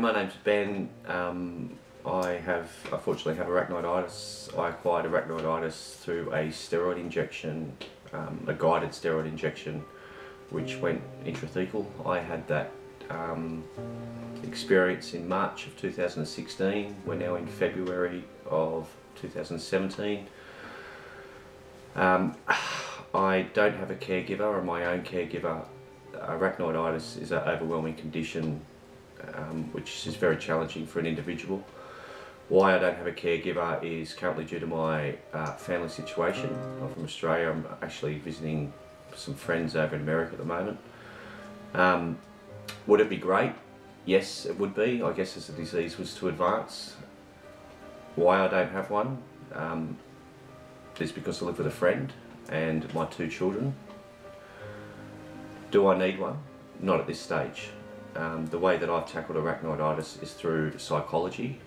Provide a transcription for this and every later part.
my name's Ben. I unfortunately have arachnoiditis. I acquired arachnoiditis through a steroid injection, a guided steroid injection, which went intrathecal. I had that experience in March of 2016. We're now in February of 2017. I don't have a caregiver. I'm my own caregiver. Arachnoiditis is an overwhelming condition which is very challenging for an individual. Why I don't have a caregiver is currently due to my family situation. I'm from Australia. I'm actually visiting some friends over in America at the moment. Would it be great? Yes, it would be, I guess, as the disease was to advance. Why I don't have one is because I live with a friend and my two children. Do I need one? Not at this stage. The way that I've tackled arachnoiditis is through psychology,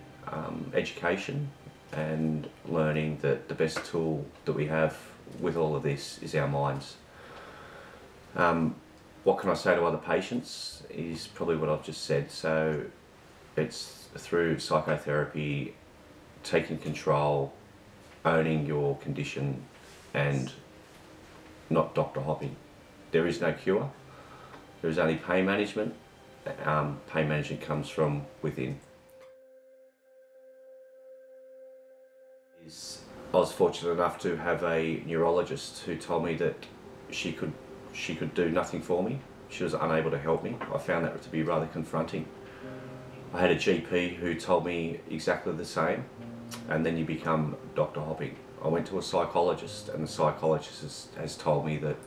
education, and learning that the best tool that we have with all of this is our minds. What can I say to other patients is probably what I've just said. So it's through psychotherapy, taking control, owning your condition, and not doctor hopping. There is no cure. There is only pain management. Pain management comes from within. I was fortunate enough to have a neurologist who told me that she could do nothing for me. She was unable to help me. I found that to be rather confronting. I had a GP who told me exactly the same, and then you become doctor hopping. I went to a psychologist, and the psychologist has told me that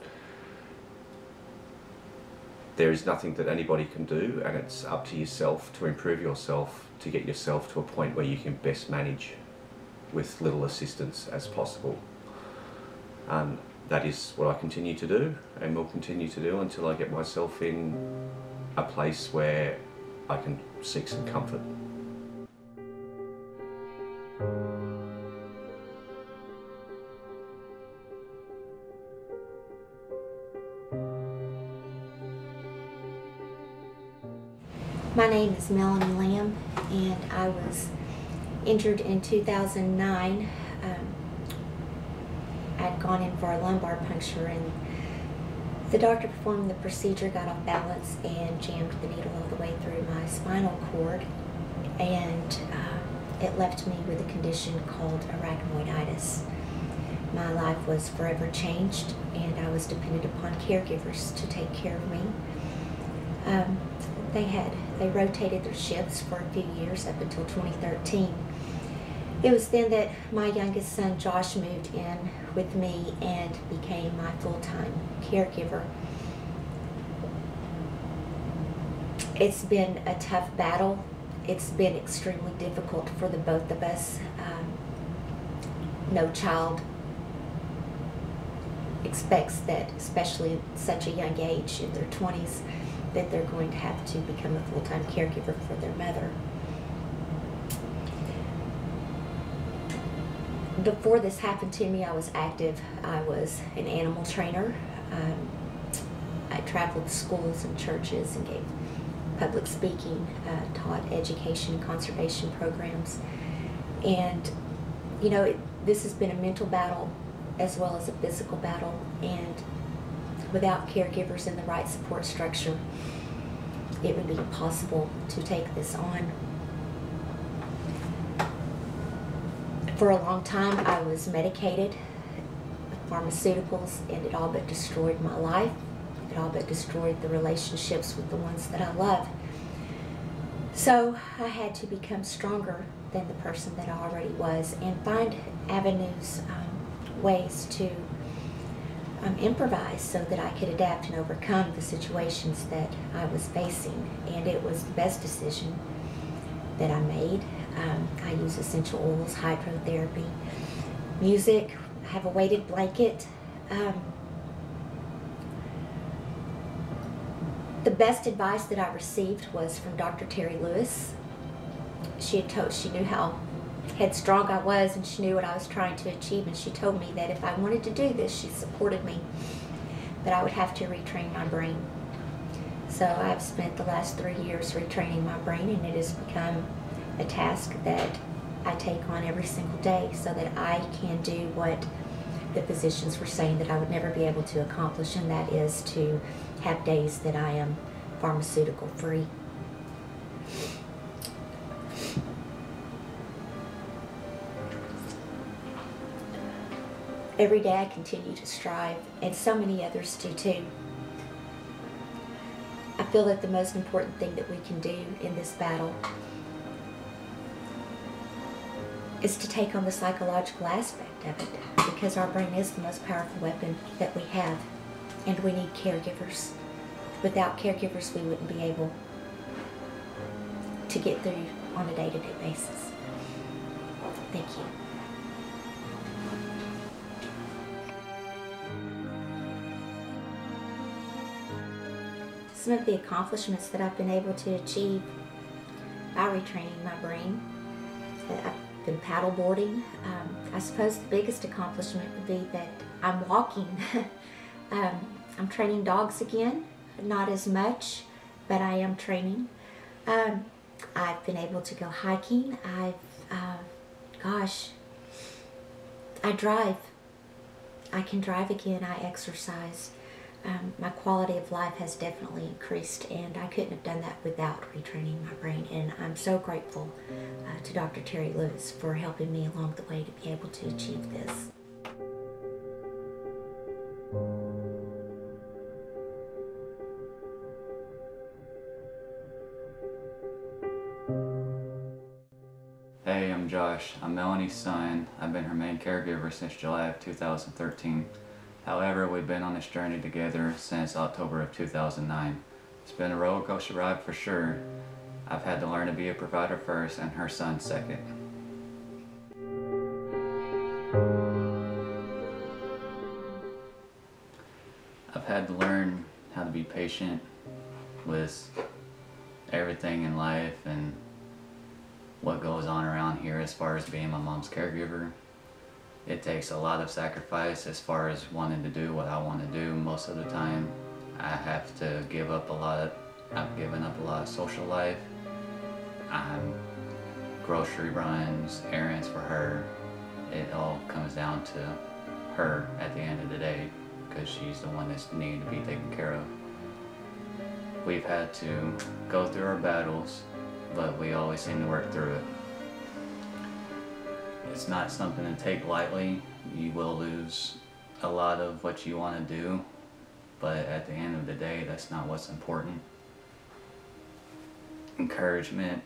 there is nothing that anybody can do, and it's up to yourself to improve yourself, to get yourself to a point where you can best manage with little assistance as possible. That is what I continue to do and will continue to do until I get myself in a place where I can seek some comfort. My name is Melanie Lamb, and I was injured in 2009. I'd gone in for a lumbar puncture, and the doctor performed the procedure, got off balance, and jammed the needle all the way through my spinal cord, and it left me with a condition called arachnoiditis. My life was forever changed, and I was dependent upon caregivers to take care of me. They rotated their shifts for a few years up until 2013. It was then that my youngest son, Josh, moved in with me and became my full-time caregiver. It's been a tough battle. It's been extremely difficult for the both of us. No child expects that, especially at such a young age, in their 20s, that they're going to have to become a full-time caregiver for their mother. Before this happened to me, I was active. I was an animal trainer. I traveled to schools and churches and gave public speaking, taught education, conservation programs. And, you know, this has been a mental battle as well as a physical battle. And without caregivers and the right support structure, it would be impossible to take this on. For a long time, I was medicated with pharmaceuticals, and it all but destroyed my life. It all but destroyed the relationships with the ones that I love. So I had to become stronger than the person that I already was and find avenues, ways to improvise so that I could adapt and overcome the situations that I was facing, and it was the best decision that I made. I use essential oils, hydrotherapy, music. I have a weighted blanket. The best advice that I received was from Dr. Terry Lewis. She knew how headstrong I was, and she knew what I was trying to achieve, and she told me that if I wanted to do this, she supported me, but I would have to retrain my brain. So I've spent the last 3 years retraining my brain, and it has become a task that I take on every single day so that I can do what the physicians were saying that I would never be able to accomplish, and that is to have days that I am pharmaceutical free. Every day I continue to strive, and so many others do too. I feel that the most important thing that we can do in this battle is to take on the psychological aspect of it, because our brain is the most powerful weapon that we have, and we need caregivers. Without caregivers, we wouldn't be able to get through on a day-to-day basis. Thank you. Some of the accomplishments that I've been able to achieve by retraining my brain. I've been paddleboarding. I suppose the biggest accomplishment would be that I'm walking. I'm training dogs again, not as much, but I am training. I've been able to go hiking. I drive. I can drive again. I exercise. My quality of life has definitely increased, and I couldn't have done that without retraining my brain, and I'm so grateful to Dr. Terry Lewis for helping me along the way to be able to achieve this. Hey, I'm Josh. I'm Melanie's son. I've been her main caregiver since July of 2013. However, we've been on this journey together since October of 2009. It's been a roller coaster ride for sure. I've had to learn to be a provider first and her son second. I've had to learn how to be patient with everything in life and what goes on around here as far as being my mom's caregiver. It takes a lot of sacrifice as far as wanting to do what I want to do most of the time. I've given up a lot of social life. I'm grocery runs, errands for her. It all comes down to her at the end of the day, because she's the one that's needing to be taken care of. We've had to go through our battles, but we always seem to work through it. It's not something to take lightly. You will lose a lot of what you want to do, but at the end of the day, that's not what's important. Encouragement,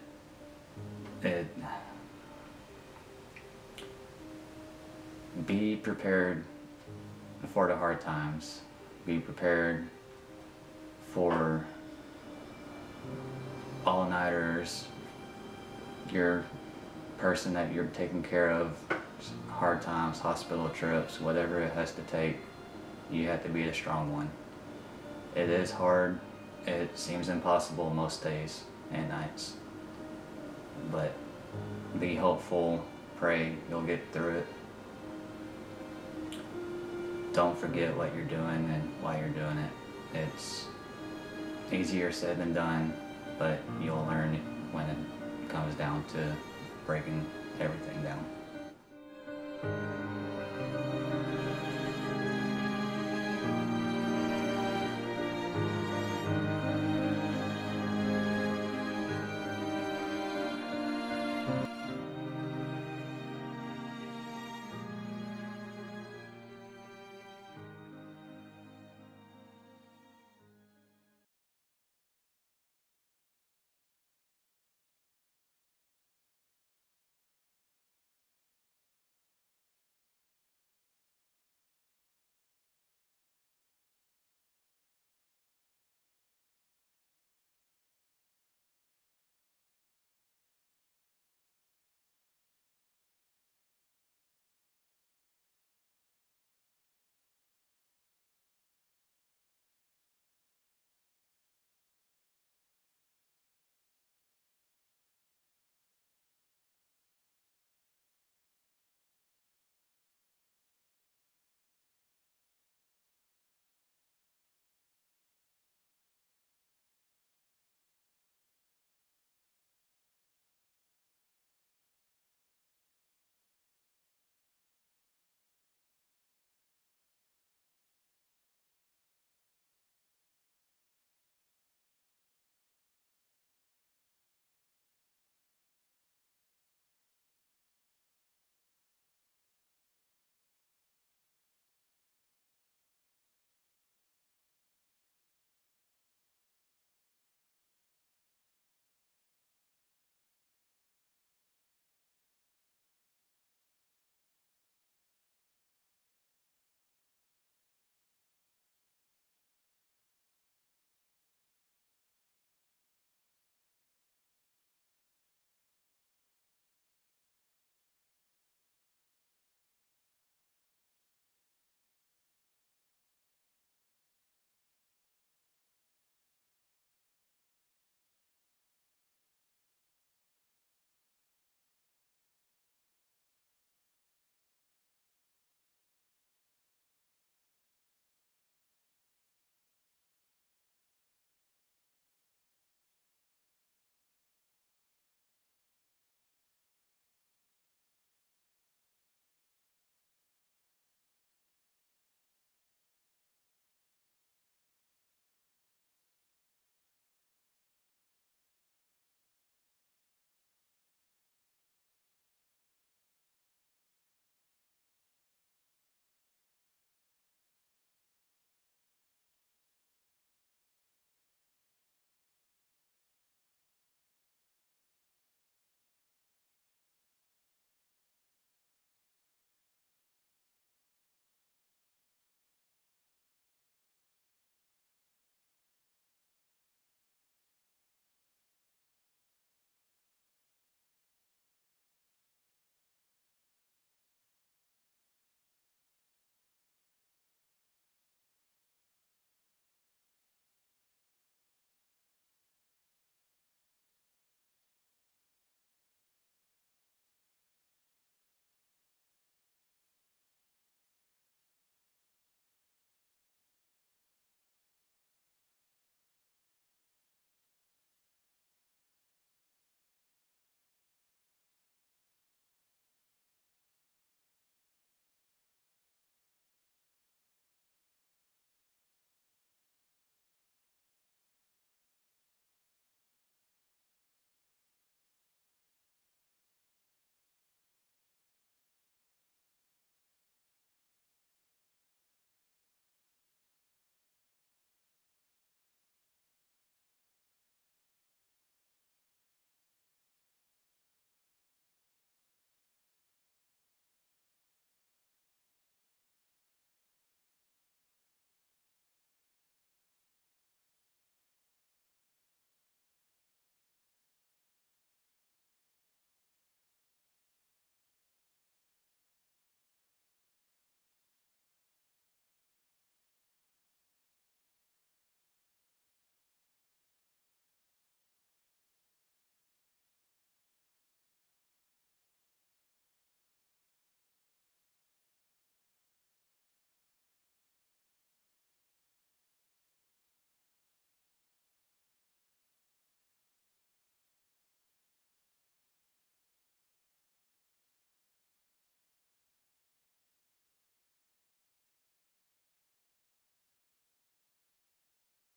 be prepared for the hard times. Be prepared for all-nighters, your person that you're taking care of, hard times, hospital trips, whatever it has to take. You have to be the strong one. It is hard. It seems impossible most days and nights, but be hopeful, pray, you'll get through it. Don't forget what you're doing and why you're doing it. It's easier said than done, but you'll learn when it comes down to breaking everything down.